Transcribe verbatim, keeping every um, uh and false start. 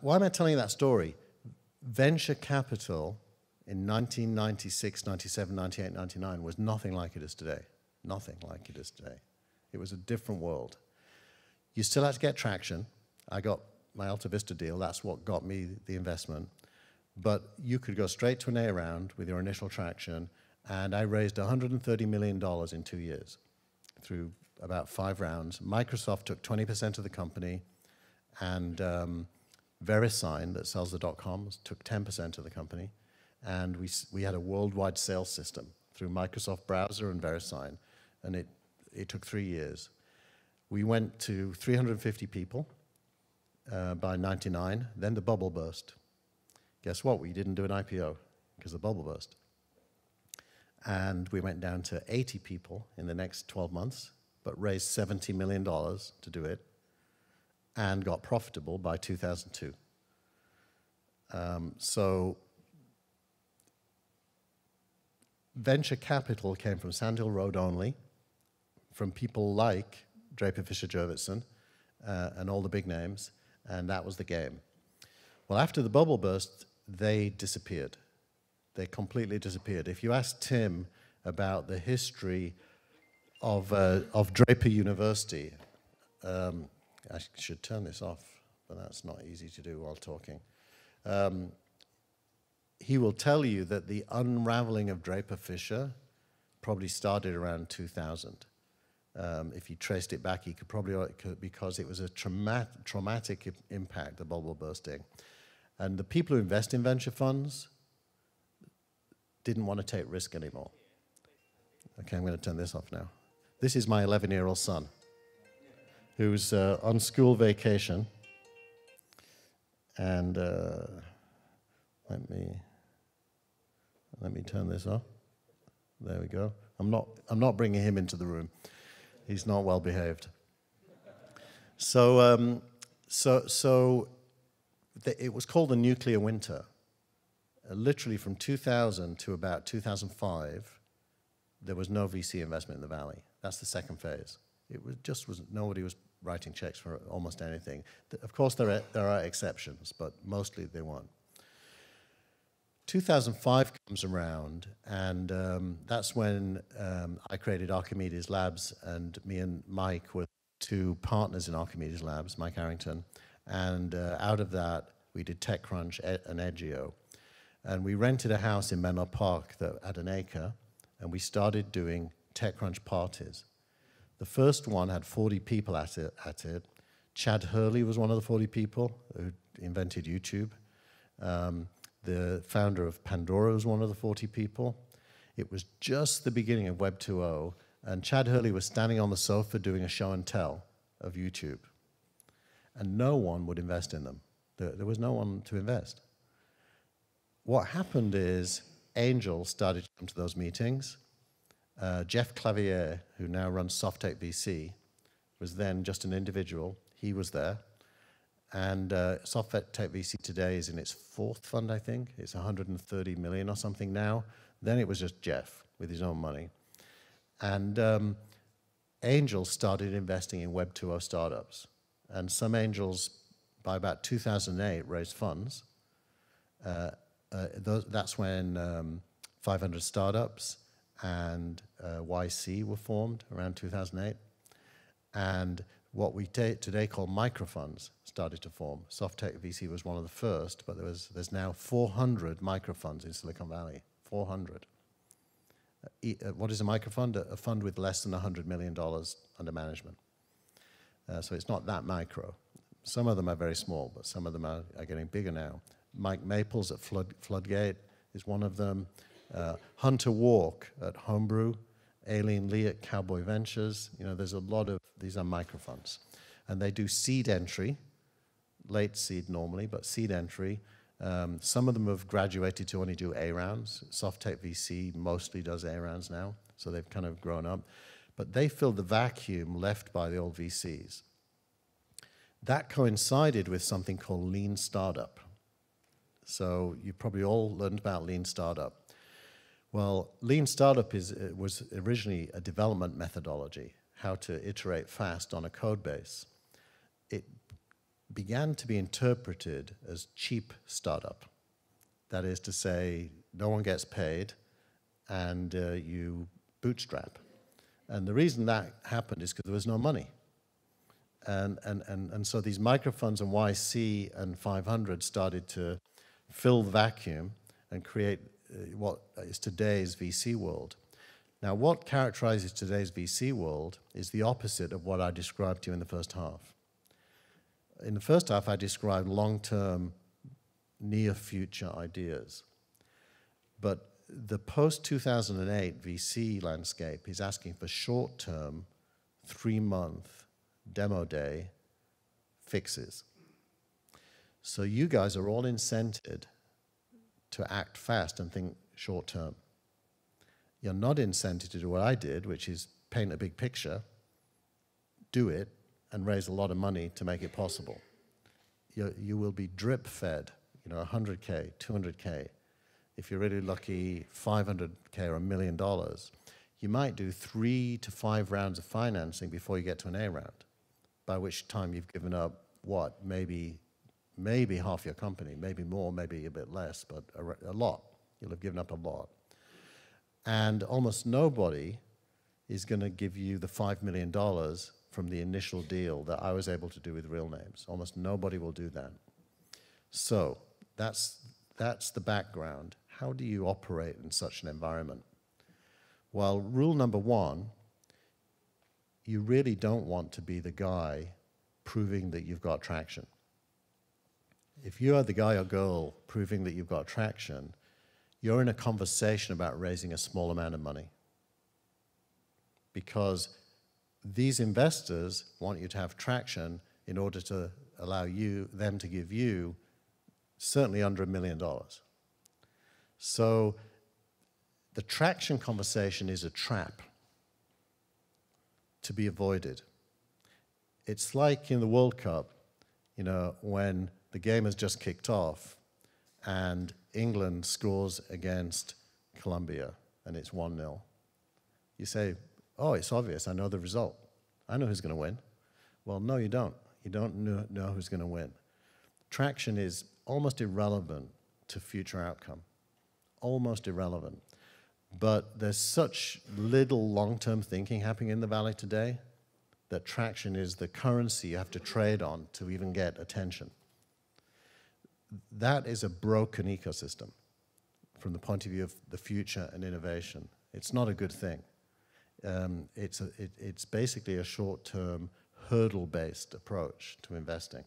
why am I telling you that story? Venture capital in nineteen ninety-six, ninety-seven, ninety-eight, ninety-nine was nothing like it is today. Nothing like it is today. It was a different world. You still had to get traction. I got my Alta Vista deal. That's what got me the investment. But you could go straight to an A round with your initial traction, and I raised one hundred thirty million dollars in two years through about five rounds. Microsoft took twenty percent of the company, and um, VeriSign, that sells the dot-coms, took ten percent of the company, and we, we had a worldwide sales system through Microsoft Browser and VeriSign, and it, it took three years. We went to three hundred fifty people uh, by ninety-nine, then the bubble burst. Guess what? We didn't do an I P O because the bubble burst. And we went down to eighty people in the next twelve months, but raised seventy million dollars to do it, and got profitable by two thousand two. Um, so venture capital came from Sandhill Road only, from people like Draper Fisher Jurvetson uh, and all the big names, and that was the game. Well, after the bubble burst, they disappeared. They completely disappeared. If you ask Tim about the history of, uh, of Draper University, um, I should turn this off, but that's not easy to do while talking. Um, he will tell you that the unraveling of Draper Fisher probably started around two thousand. Um, if you traced it back, he could probably, because it was a trauma traumatic impact, the bubble bursting. And the people who invest in venture funds didn't want to take risk anymore. Okay, I'm going to turn this off now. This is my eleven-year-old son, who's uh, on school vacation. And uh, let me let me turn this off. There we go. I'm not I'm not bringing him into the room. He's not well behaved. So um, so so the, it was called the nuclear winter. Literally from two thousand to about two thousand five, there was no V C investment in the Valley. That's the second phase. It was just was nobody was writing checks for almost anything. Of course, there are, there are exceptions, but mostly they weren't. two thousand five comes around, and um, that's when um, I created Archimedes Labs, and me and Mike were two partners in Archimedes Labs, Mike Arrington, and uh, out of that, we did TechCrunch and Edgio. And we rented a house in Menlo Park that had an acre, and we started doing TechCrunch parties. The first one had forty people at it. At it. Chad Hurley was one of the forty people who invented YouTube. Um, the founder of Pandora was one of the forty people. It was just the beginning of Web two point oh, and Chad Hurley was standing on the sofa doing a show and tell of YouTube. And no one would invest in them. There, there was no one to invest. What happened is angels started to come to those meetings. Uh, Jeff Clavier, who now runs SoftTech V C, was then just an individual. He was there. And uh, SoftTech V C today is in its fourth fund, I think. It's one hundred thirty million or something now. Then it was just Jeff with his own money. And um, angels started investing in Web two point oh startups. And some angels, by about two thousand eight, raised funds. Uh, Uh, th that's when um, five hundred startups and uh, Y C were formed around two thousand eight, and what we today call microfunds started to form. SoftTech V C was one of the first, but there was there's now four hundred microfunds in Silicon Valley. four hundred. Uh, e uh, what is a microfund? A, a fund with less than one hundred million dollars under management. Uh, so it's not that micro. Some of them are very small, but some of them are, are getting bigger now. Mike Maples at Flood, Floodgate is one of them. Uh, Hunter Walk at Homebrew. Aileen Lee at Cowboy Ventures. You know, there's a lot of, these are microfunds. And they do seed entry, late seed normally, but seed entry. Um, some of them have graduated to only do A rounds. SoftTech V C mostly does A rounds now, so they've kind of grown up. But they filled the vacuum left by the old V Cs. That coincided with something called Lean Startup. So you probably all learned about Lean Startup. Well, Lean Startup is, was originally a development methodology, how to iterate fast on a code base. It began to be interpreted as cheap startup. That is to say, no one gets paid and uh, you bootstrap. And the reason that happened is because there was no money. And, and, and, and so these microfunds and Y C and five hundred started to fill the vacuum and create what is today's V C world. Now, what characterizes today's V C world is the opposite of what I described to you in the first half. In the first half, I described long-term, near-future ideas. But the post two thousand eight V C landscape is asking for short-term, three-month, demo day fixes. So you guys are all incented to act fast and think short-term. You're not incented to do what I did, which is paint a big picture, do it, and raise a lot of money to make it possible. You, you will be drip-fed, you know, one hundred K, two hundred K. If you're really lucky, five hundred K or a million dollars. You might do three to five rounds of financing before you get to an A round, by which time you've given up, what, maybe, maybe half your company, maybe more, maybe a bit less, but a, a lot. You'll have given up a lot. And almost nobody is going to give you the five million dollars from the initial deal that I was able to do with Real Names. Almost nobody will do that. So that's, that's the background. How do you operate in such an environment? Well, rule number one, you really don't want to be the guy proving that you've got traction. If you are the guy or girl proving that you've got traction, you're in a conversation about raising a small amount of money, because these investors want you to have traction in order to allow you, them to give you certainly under a million dollars. So the traction conversation is a trap to be avoided. It's like in the World Cup, you know, when the game has just kicked off and England scores against Colombia and it's one nil. You say, oh, it's obvious, I know the result. I know who's going to win. Well, no, you don't. You don't know who's going to win. Traction is almost irrelevant to future outcome. Almost irrelevant. But there's such little long-term thinking happening in the Valley today that traction is the currency you have to trade on to even get attention. That is a broken ecosystem from the point of view of the future and innovation. It's not a good thing. Um, it's, a, it, it's basically a short-term, hurdle-based approach to investing.